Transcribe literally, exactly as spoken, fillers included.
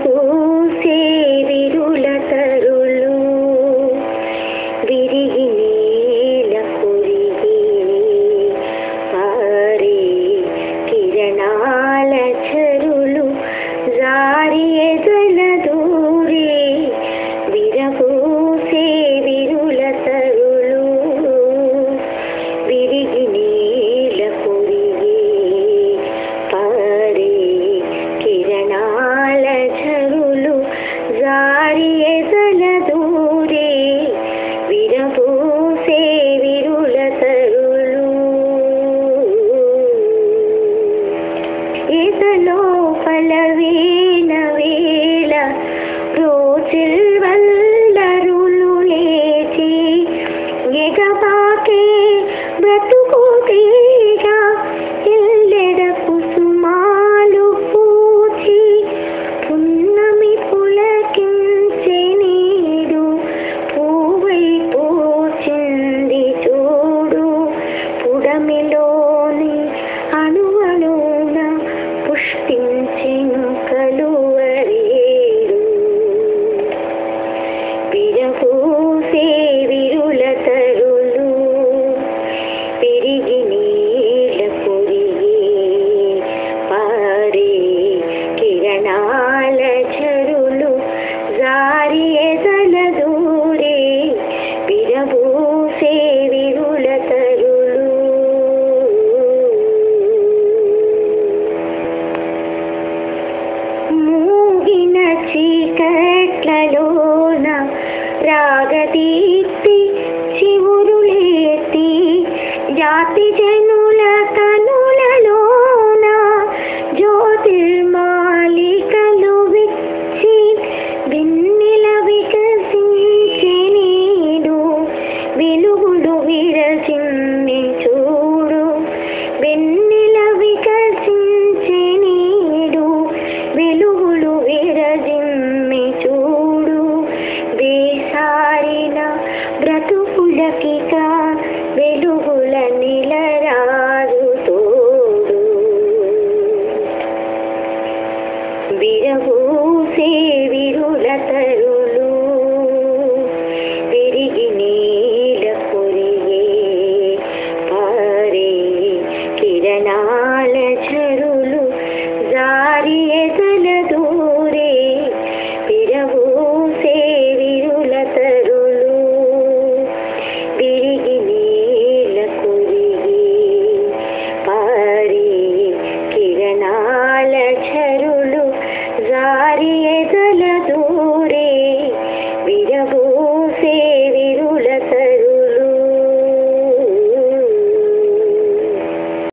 విరబూసే విరుల తరులు విరిగి నేల కొరిగి పారే కిరణాల చరులు జారి ఎదల దూరే విరబూసే విరుల తరులు విరిగి నేల కొరిగి పారే పలవేన వేళ రోచిల్వల్లరులు లేచి ఎగబాకే బ్రతుకు తీగ ఇల్లెడ కుసుమాలు పూచి పున్నమి పులకించే నీడు పూవై పోచింది చూడు పుడమిలోని అణువణు విరబూసే విరుల తరులు పెరిగి నీల కొరిగి పారే కిరణాల చరులు జారి ఎదల దూరే విరబూసే విరుల తరులు మూగిన చీకట్లలో రాగదీప్తి చివురులేతి జాతి జనుల తనులలోన జ్యోతిర్మాలికలు విచ్చి భిన్నిల వికసించే నీడు వెలుగులు విరసిన్ని చూడు భిన్నిల వికసించే నీడు వెలుగులు విరజిన్ని చూడు బ్రతుకులకిక వెలుగుల నిలరారు తోడు విరబూసే విరుల తరులు